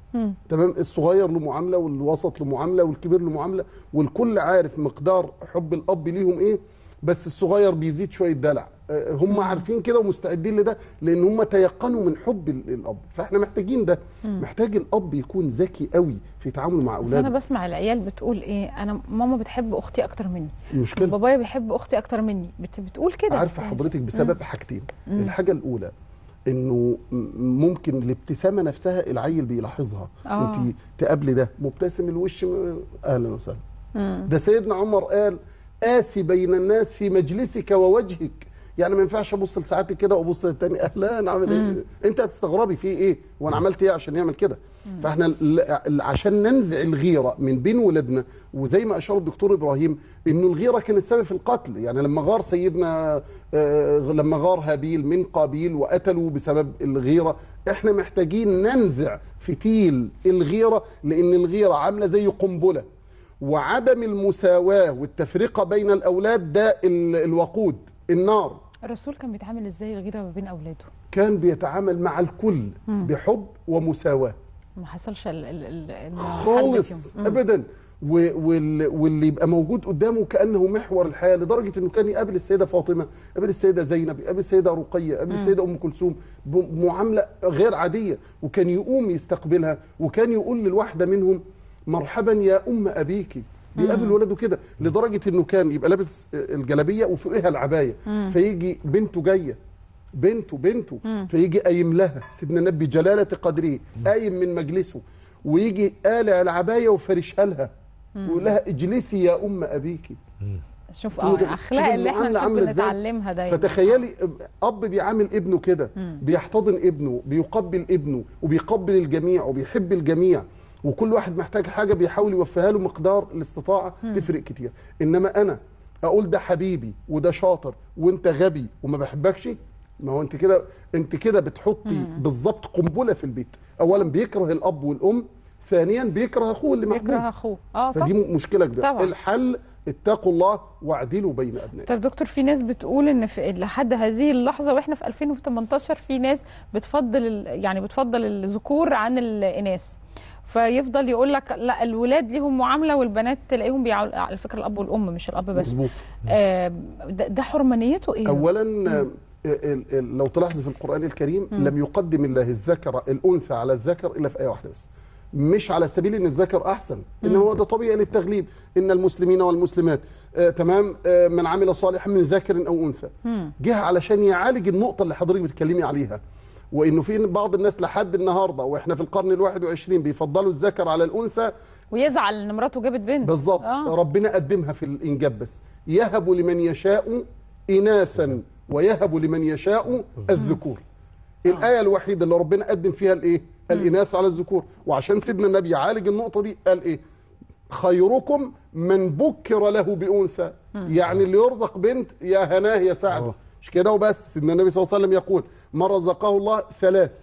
تمام. الصغير له معامله والوسط له معامله والكبير له معامله، والكل عارف مقدار حب الاب ليهم ايه، بس الصغير بيزيد شويه دلع. هم عارفين كده ومستعدين لده لان هم تيقنوا من حب الاب، فاحنا محتاجين ده. محتاج الاب يكون ذكي قوي في تعامله مع اولاده. انا بسمع العيال بتقول ايه، انا ماما بتحب اختي اكتر مني، مشكله بابايا بيحب اختي اكتر مني، بتقول كده. عارفه حضرتك بسبب حاجتين. الحاجه الاولى انه ممكن الابتسامه نفسها العيل بيلاحظها، انت تقابلي ده مبتسم الوش اهلا وسهلا. ده سيدنا عمر قال آسي بين الناس في مجلسك ووجهك، يعني ما ينفعش ابص لساعتك كده وابص للتاني اهلا عامل ايه، انت هتستغربي في ايه وانا عملت ايه عشان يعمل كده. فاحنا عشان ننزع الغيره من بين ولادنا، وزي ما اشار الدكتور ابراهيم انه الغيره كانت سبب في القتل، يعني لما غار سيدنا آه لما غار هابيل من قابيل وقتلوا بسبب الغيره. احنا محتاجين ننزع فتيل الغيره، لان الغيره عامله زي قنبله، وعدم المساواة والتفرقة بين الأولاد ده الوقود النار. الرسول كان بيتعامل إزاي الغيرة ما بين أولاده؟ كان بيتعامل مع الكل مم. بحب ومساواة، ما حصلش خالص أبدا. واللي يبقى موجود قدامه كأنه محور الحياة، لدرجة أنه كان يقابل السيدة فاطمة، يقابل السيدة زينب، يقابل السيدة رقية، يقابل السيدة أم كلثوم بمعاملة غير عادية، وكان يقوم يستقبلها، وكان يقول للواحدة منهم مرحبا يا ام ابيكي. بيقابل ولاده كده، لدرجه انه كان يبقى لابس الجلابيه وفوقها العبايه، فيجي بنته جايه بنته بنته فيجي قايم لها، سيدنا النبي جلاله قدره قايم من مجلسه، ويجي قالع العبايه وفرشها لها ويقول لها اجلسي يا ام ابيكي. شوف الاخلاق اللي احنا بنتعلمها دايما. فتخيلي اب بيعامل ابنه كده، بيحتضن ابنه، بيقبل ابنه، وبيقبل الجميع وبيحب الجميع، وكل واحد محتاج حاجه بيحاول يوفيها له مقدار الاستطاعه. مم. تفرق كتير. انما انا اقول ده حبيبي وده شاطر وانت غبي وما بحبكش، ما هو انت كده انت كده بتحطي بالظبط قنبله في البيت. اولا بيكره الاب والام، ثانيا بيكره اخوه اللي محبوب، بيكره اخوه. اه فدي طبعًا. مشكله كبيره طبعًا. الحل اتقوا الله واعدلوا بين ابنائكم. طب دكتور، في ناس بتقول ان في لحد هذه اللحظه واحنا في ألفين وتمنتاشر في ناس بتفضل يعني بتفضل الذكور عن الاناث، فيفضل يقول لك لا الولاد ليهم معامله والبنات تلاقيهم بيعاملوا. على فكره الاب والام مش الاب بس. مظبوط. آه ده حرمانيته ايه؟ اولا مم. لو تلاحظ في القران الكريم مم. لم يقدم الله الذكر الانثى على الذكر الا في ايه واحده بس، مش على سبيل ان الذكر احسن، ان هو ده طبيعي للتغليب، ان المسلمين والمسلمات آه تمام آه من عمل صالحا من ذكر او انثى. جه علشان يعالج النقطه اللي حضرتك بتتكلمي عليها، وانه في بعض الناس لحد النهارده واحنا في القرن الواحد وعشرين بيفضلوا الذكر على الانثى، ويزعل ان مراته جابت بنت. بالظبط. آه. ربنا قدمها في الانجاب بس، يهب لمن يشاء اناثا ويهب لمن يشاء الذكور. آه. الايه الوحيده اللي ربنا قدم فيها الايه؟ الاناث على الذكور، وعشان سيدنا النبي يعالج النقطه دي قال ايه؟ خيركم من بكر له بانثى، يعني اللي يرزق بنت يا هناه يا سعد. آه. مش كده وبس، ان النبي صلى الله عليه وسلم يقول ما رزقه الله ثلاث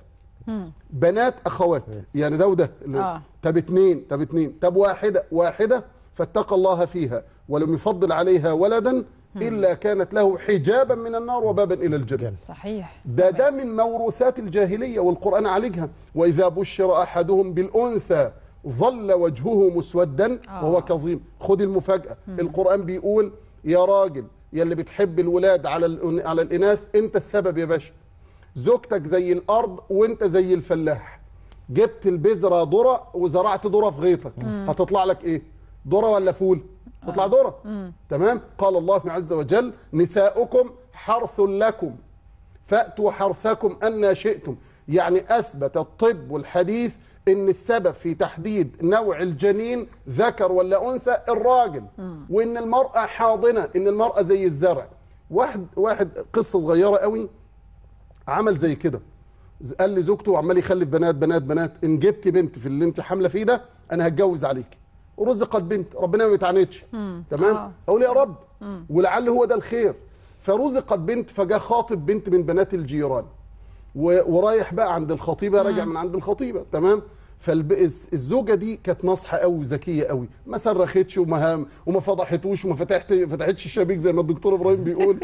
مم. بنات اخوات، يعني ده وده. آه. طب اثنين طب اثنين طب واحده واحده فاتقى الله فيها ولم يفضل عليها ولدا مم. الا كانت له حجابا من النار وبابا الى الجنه. صحيح. ده ده من موروثات الجاهليه والقران عالجها، واذا بشر احدهم بالانثى ظل وجهه مسودا آه. وهو كظيم. خد المفاجاه، مم. القران بيقول يا راجل يلي بتحب الولاد على على الاناث انت السبب يا باشا، زوجتك زي الارض وانت زي الفلاح، جبت البذره ذره وزرعت ذره في غيطك، مم. هتطلع لك ايه؟ ذره ولا فول؟ تطلع ذره. آه. تمام. قال الله عز وجل نساؤكم حرث لكم فاتوا حرثكم أن شئتم، يعني اثبت الطب والحديث ان السبب في تحديد نوع الجنين ذكر ولا انثى الراجل، وان المراه حاضنه، ان المراه زي الزرع. واحد واحد قصه صغيره قوي عمل زي كده، قال لزوجته وعمال يخلف بنات بنات بنات، ان جبتي بنت في اللي انت حامله فيه ده انا هتجوز عليكي، ورزقت بنت ربنا ما يتعنتش. تمام. اقول يا رب ولعل هو ده الخير. فرزقت بنت، فجاء خاطب بنت من بنات الجيران، ورايح بقى عند الخطيبه، راجع من عند الخطيبه تمام، فالزوجه دي كانت ناصحه قوي وذكيه قوي، ما صرختش وما وما فضحتوش وما فتحت فتحتش الشباك زي ما الدكتور ابراهيم بيقول.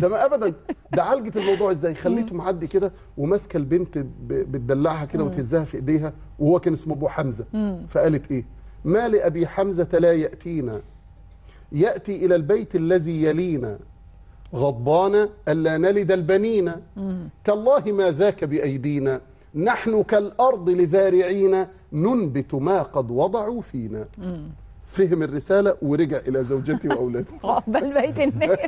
ده ما ابدا، ده عالجت الموضوع ازاي؟ خليته معدي كده وماسكه البنت بتدلعها كده وتهزها في ايديها، وهو كان اسمه ابو حمزه. فقالت ايه؟ ما لابي حمزه لا ياتينا، ياتي الى البيت الذي يلينا، غضبانا الا نلد البنين، تالله ما ذاك بايدينا، نحن كالأرض لزارعين، ننبت ما قد وضعوا فينا. مم. فهم الرسالة ورجع إلى زوجتي وأولادي. بل بيت الناس.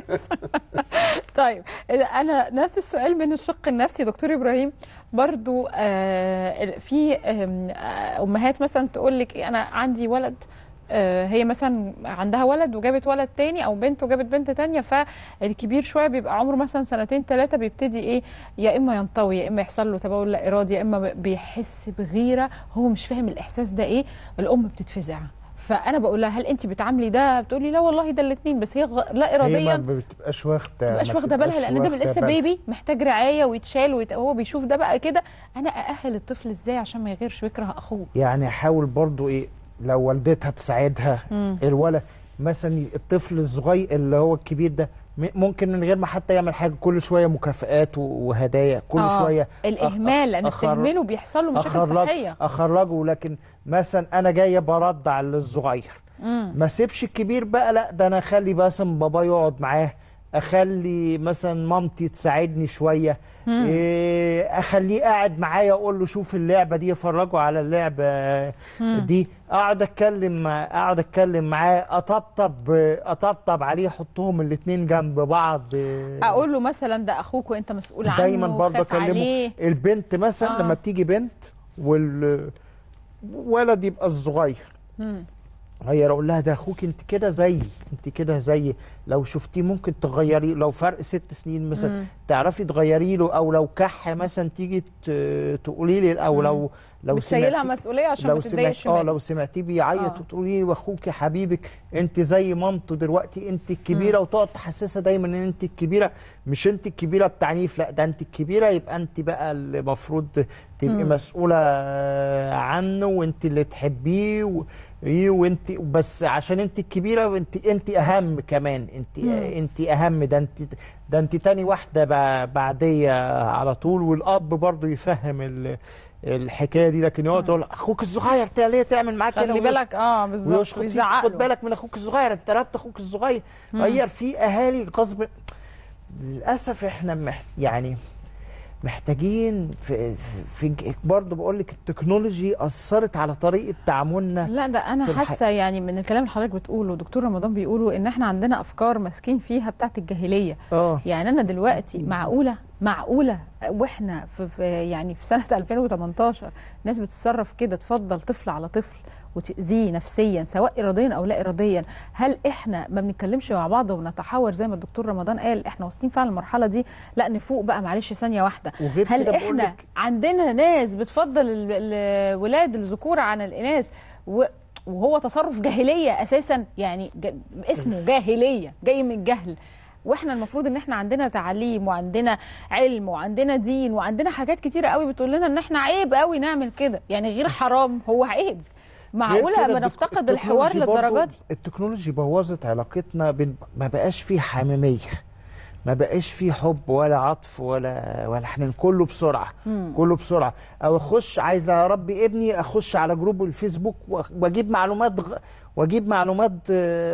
طيب أنا نفس السؤال من الشق النفسي دكتور إبراهيم برضو. آه في آه أمهات مثلا تقول لك أنا عندي ولد، هي مثلا عندها ولد وجابت ولد تاني او بنت وجابت بنت تانيه، فالكبير شويه بيبقى عمره مثلا سنتين ثلاثه بيبتدي ايه، يا اما ينطوي يا اما يحصل له تبول لا ارادي، يا اما بيحس بغيره هو مش فاهم الاحساس ده ايه. الام بتتفزع، فانا بقول لها هل انت بتعاملي ده؟ بتقولي لا والله ده الاثنين، بس هي لا اراديا هي ما بتبقاش واخده ما بتبقاش واخده بالها، لان ده لسه بيبي محتاج رعايه ويتشال وهو بيشوف ده بقى كده. انا ااهل الطفل ازاي عشان ما يغيرش ويكره اخوه؟ يعني احاول برضو ايه، لو والدتها تساعدها الولد مثلا، الطفل الصغير اللي هو الكبير ده ممكن من غير ما حتى يعمل حاجه، كل شويه مكافئات وهدايا، كل آه شويه الاهمال، لان التهميله بيحصل له مشاكل صحيه اخرجه. لكن مثلا انا جايه برضع للصغير، ما سيبش الكبير بقى، لا ده انا اخلي مثلا بابا يقعد معاه، اخلي مثلا مامتي تساعدني شويه، إيه اخليه قاعد معايا اقول له شوف اللعبه دي، افرجه على اللعبه دي، اقعد اتكلم اقعد اتكلم معاه، اطبطب اطبطب عليه، احطهم الاثنين جنب بعض، اقول له مثلا ده اخوك وانت مسؤول عنه دايما، برضه اكلمه. البنت مثلا آه. لما بتيجي بنت والولد يبقى الصغير، غير اقول لها ده اخوك، انت كده زي انت كده زي لو شفتيه ممكن تغيري، لو فرق ست سنين مثلا مم. تعرفي تغيري له، او لو كح مثلا تيجي تقولي لي، او لو لو بتشيلها مسؤوليه عشان ما تتضايقش منه. اه لو سمعتيه بيعيط وتقولي لي واخوك يا حبيبك انت زي مامته دلوقتي، انت الكبيره، وتقعد تحسسها دايما ان انت الكبيره، مش انت الكبيره بتعنيف، لا ده انت الكبيره، يبقى انت بقى المفروض تبقي مسؤوله عنه، وانت اللي تحبيه و... ايه وانت بس عشان انت الكبيره، وانت انت اهم كمان، انت انت اهم، ده انت ده انت تاني واحده بعديه على طول. والاب برضه يفهم الحكايه دي، لكن يقعد يقول اخوك الصغير انت ليه تعمل معاك كده، خلي بالك اه بالظبط، ويزعق خد بالك من اخوك الصغير، انت ربت اخوك الصغير غير. في اهالي غصب للاسف، احنا محت... يعني محتاجين في, في برضه بقول لك التكنولوجي اثرت على طريقه تعاملنا. لا ده انا حاسه يعني من الكلام اللي حضرتك بتقوله دكتور رمضان بيقوله ان احنا عندنا افكار ماسكين فيها بتاعه الجاهليه. أوه. يعني انا دلوقتي معقوله معقوله واحنا في, في يعني في سنه ألفين وتمنتاشر ناس بتتصرف كده، تفضل طفل على طفل وتأذيه نفسيا سواء اراديا او لا اراديا. هل احنا ما بنتكلمش مع بعض وبنتحاور زي ما الدكتور رمضان قال؟ احنا واصلين فعلا المرحله دي، لا نفوق بقى معلش ثانيه واحده. هل احنا عندنا ناس بتفضل الولاد الذكور عن الاناث وهو تصرف جاهليه اساسا، يعني اسمه جاهليه جاي من الجهل، واحنا المفروض ان احنا عندنا تعليم وعندنا علم وعندنا دين وعندنا حاجات كتيره قوي بتقول لنا ان احنا عيب قوي نعمل كده، يعني غير حرام هو عيب. معقوله بنفتقد الحوار للدرجه دي؟ التكنولوجي بوظت علاقتنا بين، ما بقاش فيه حميميه، ما بقاش فيه حب ولا عطف ولا ولا حنين، كله بسرعه مم. كله بسرعه. او اخش عايزه يا ربي ابني، اخش على جروب الفيسبوك واجيب معلومات غ... واجيب معلومات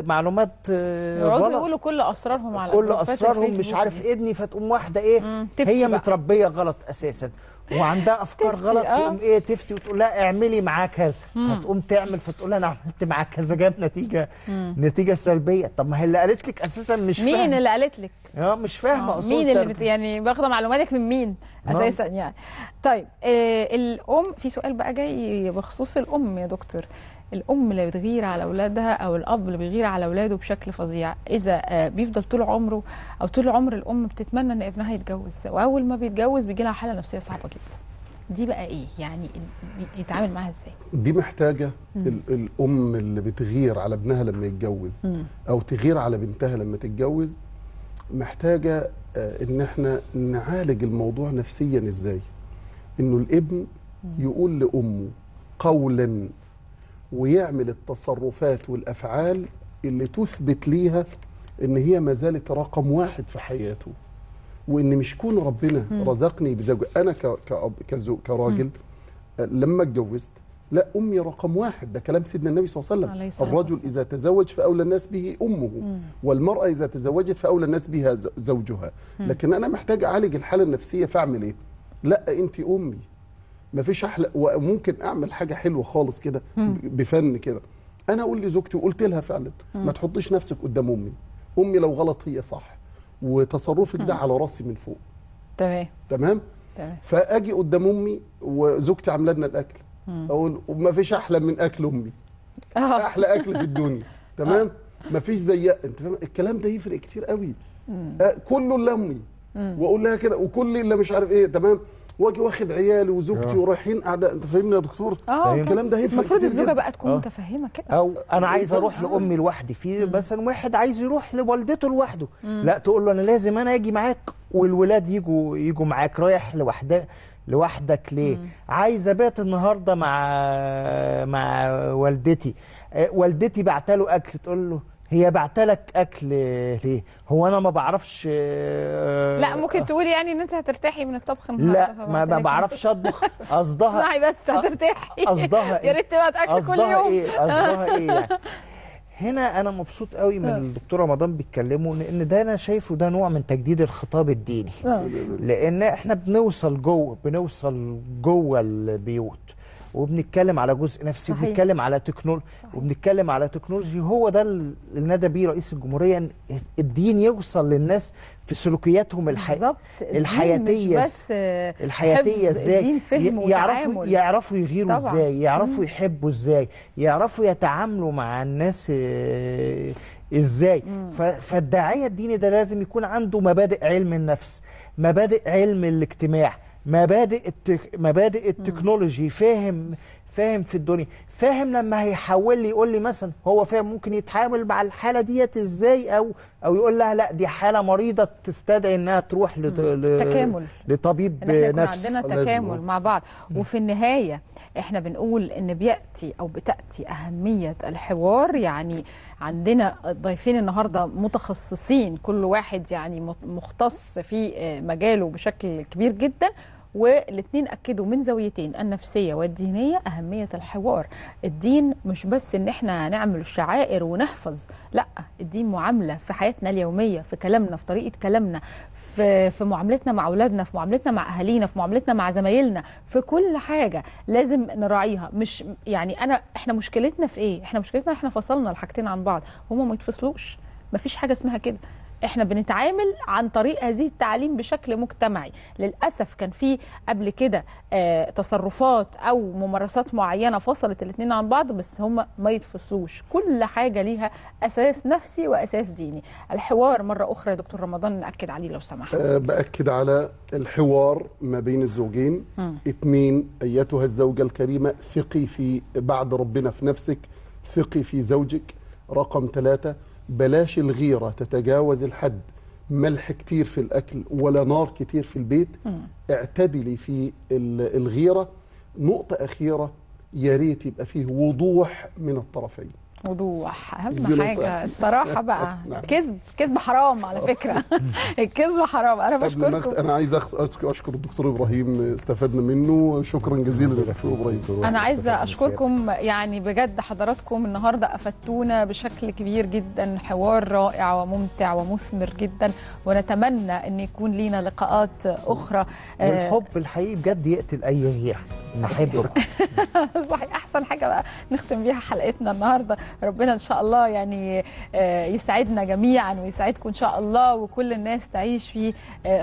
معلومات يقعدوا يقولوا كل اسرارهم على كل اسرارهم مش عارف ابني، فتقوم واحده ايه هي بقى. متربيه غلط اساسا وعندها افكار غلط، تقوم ايه تفتي وتقول لا اعملي معاه كذا، فتقوم تعمل، فتقول انا عملت معاه كذا جاب نتيجه مم. نتيجه سلبيه. طب ما هي اللي قالت لك اساسا مش فاهمه، مين اللي قالت لك؟ اه مش فاهمه اصلا مين اللي بت... يعني باخده معلوماتك من مين اساسا يعني. طيب آه الام، في سؤال بقى جاي بخصوص الام يا دكتور. الام اللي بتغير على اولادها او الاب اللي بيغير على اولاده بشكل فظيع، اذا بيفضل طول عمره او طول عمر الام بتتمنى ان ابنها يتجوز، واول ما بيتجوز بيجي لها حاله نفسيه صعبه جدا، دي بقى ايه يعني يتعامل معاها ازاي؟ دي محتاجه الام اللي بتغير على ابنها لما يتجوز او تغير على بنتها لما تتجوز، محتاجه ان احنا نعالج الموضوع نفسيا ازاي، انه الابن يقول لامه قولا ويعمل التصرفات والأفعال اللي تثبت ليها إن هي ما زالت رقم واحد في حياته، وإن مش كون ربنا م. رزقني بزوجة. أنا كأب كراجل م. لما اتجوزت لا، أمي رقم واحد، ده كلام سيدنا النبي صلى الله عليه وسلم. الرجل إذا تزوج فأولى الناس به أمه م. والمرأة إذا تزوجت فأولى الناس بها زوجها. م. لكن أنا محتاج أعالج الحالة النفسية، فأعمل إيه؟ لا، أنت أمي، مفيش أحلى. وممكن أعمل حاجة حلوة خالص كده بفن كده، أنا أقول لزوجتي وقلت لها فعلا م. ما تحطيش نفسك قدام أمي، أمي لو غلط هي صح، وتصرفك ده على راسي من فوق. تمام تمام. فاجي قدام امي وزوجتي عامله لنا الاكل، مم. اقول ما فيش احلى من اكل امي، آه. احلى اكل في الدنيا. تمام، آه. ما فيش زيها. انت فاهم الكلام ده يفرق كتير قوي. آه كله الا امي، واقول لها كده وكل اللي مش عارف ايه. تمام، واجي واخد عيالي وزوجتي ورايحين قاعده. انت فاهمني يا دكتور؟ اه الكلام ده هيفرق. المفروض الزوجه بقى تكون متفهمه كده. او انا عايز اروح لامي لوحدي، في مثلا واحد عايز يروح لوالدته لوحده، لا تقول له انا لازم انا اجي معاك والولاد يجوا يجوا معاك. رايح لوحدك لوحدك ليه؟ عايز ابات النهارده مع مع والدتي، والدتي بعتله اكل، تقول له هي بعتلك اكل ليه؟ هو انا ما بعرفش. آه لا، ممكن تقولي يعني ان انت هترتاحي من الطبخ النهارده. لا، ما, ما بعرفش اطبخ. قصدها اسمعي بس هترتاحي. قصدها يا ريت تبقى تاكل كل يوم. قصدها ايه؟ قصدها ايه يعني؟ هنا انا مبسوط قوي من الدكتور رمضان بيتكلموا، لان ده انا شايفه ده نوع من تجديد الخطاب الديني، لان احنا بنوصل جوه بنوصل جوه البيوت وبنتكلم على جزء نفسي، وبنتكلم على تكنولوجي وبنتكلم على تكنولوجي. هو ده اللي نادى بيه رئيس الجمهوريه، ان الدين يوصل للناس في سلوكياتهم الحي... الحياتيه بس الحياتيه ازاي، يعرفوا يعرفوا يغيروا ازاي، يعرفوا يحبوا ازاي، يعرفوا يتعاملوا مع الناس ازاي. ف... فالداعيه الديني ده لازم يكون عنده مبادئ علم النفس، مبادئ علم الاجتماع، مبادئ التك... مبادئ التكنولوجي، فاهم فاهم في الدنيا، فاهم لما هيحول لي يقول لي مثلا هو فاهم ممكن يتعامل مع الحاله ديت ازاي، او او يقول لها لا دي حاله مريضه تستدعي انها تروح لط... ل... لطبيب نفسي. عندنا تكامل مع بعض. وفي النهايه احنا بنقول ان بياتي او بتاتي اهميه الحوار. يعني عندنا ضيفين النهارده متخصصين، كل واحد يعني مختص في مجاله بشكل كبير جدا، والاثنين اكدوا من زاويتين، النفسيه والدينيه، اهميه الحوار. الدين مش بس ان احنا نعمل شعائر ونحفظ، لا، الدين معامله في حياتنا اليوميه، في كلامنا، في طريقه كلامنا، في في معاملتنا مع اولادنا، في معاملتنا مع اهالينا، في معاملتنا مع زمايلنا، في كل حاجه لازم نراعيها. مش يعني انا احنا مشكلتنا في ايه؟ احنا مشكلتنا احنا فصلنا الحاجتين عن بعض، هما ما يتفصلوش، مفيش حاجه اسمها كده. احنا بنتعامل عن طريق هذه التعليم بشكل مجتمعي. للاسف كان في قبل كده تصرفات او ممارسات معينه فصلت الاثنين عن بعض، بس هم ما يتفصلوش، كل حاجه ليها اساس نفسي واساس ديني. الحوار مره اخرى يا دكتور رمضان ناكد عليه لو سمحت. أه باكد على الحوار ما بين الزوجين. م. اتنين، ايتها الزوجه الكريمه، ثقي في بعد ربنا في نفسك، ثقي في زوجك. رقم ثلاثه، بلاش الغيرة تتجاوز الحد، ملح كتير في الأكل ولا نار كتير في البيت، اعتدلي في الغيرة. نقطة أخيرة، يا ريت يبقى فيه وضوح من الطرفين. وضوح أهم حاجة الصراحة بقى. نعم. كذب كذب حرام على فكرة. الكذب حرام. أنا بشكركم. أنا عايز أشكر الدكتور إبراهيم، استفدنا منه، شكرا جزيلا للدكتور إبراهيم. أنا عايزة أشكركم يعني بجد، حضراتكم النهاردة أفدتونا بشكل كبير جدا، حوار رائع وممتع ومثمر جدا، ونتمنى أن يكون لينا لقاءات أخرى. والحب الحقيقي بجد يقتل أي غيرة، نحب. صحيح، أحسن حاجة بقى نختم بيها حلقتنا النهاردة. ربنا ان شاء الله يعني يسعدنا جميعا ويسعدكم ان شاء الله، وكل الناس تعيش في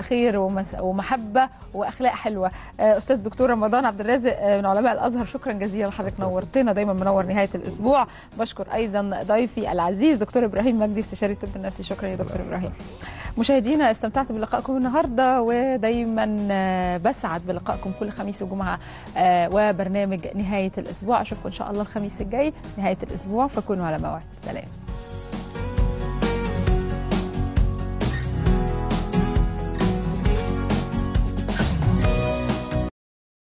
خير ومحبه واخلاق حلوه. استاذ دكتور رمضان عبد الرازق من علماء الازهر، شكرا جزيلا لحضرتك، نورتنا، دايما منور نهايه الاسبوع. بشكر ايضا ضيفي العزيز دكتور ابراهيم مجدي، استشاري الطب النفسي، شكرا يا دكتور ابراهيم. مشاهدينا، استمتعت بلقائكم النهارده، ودايما بسعد بلقائكم كل خميس وجمعه وبرنامج نهايه الاسبوع. اشوفكم ان شاء الله الخميس الجاي نهايه الاسبوع، فكونوا على موعد. سلام.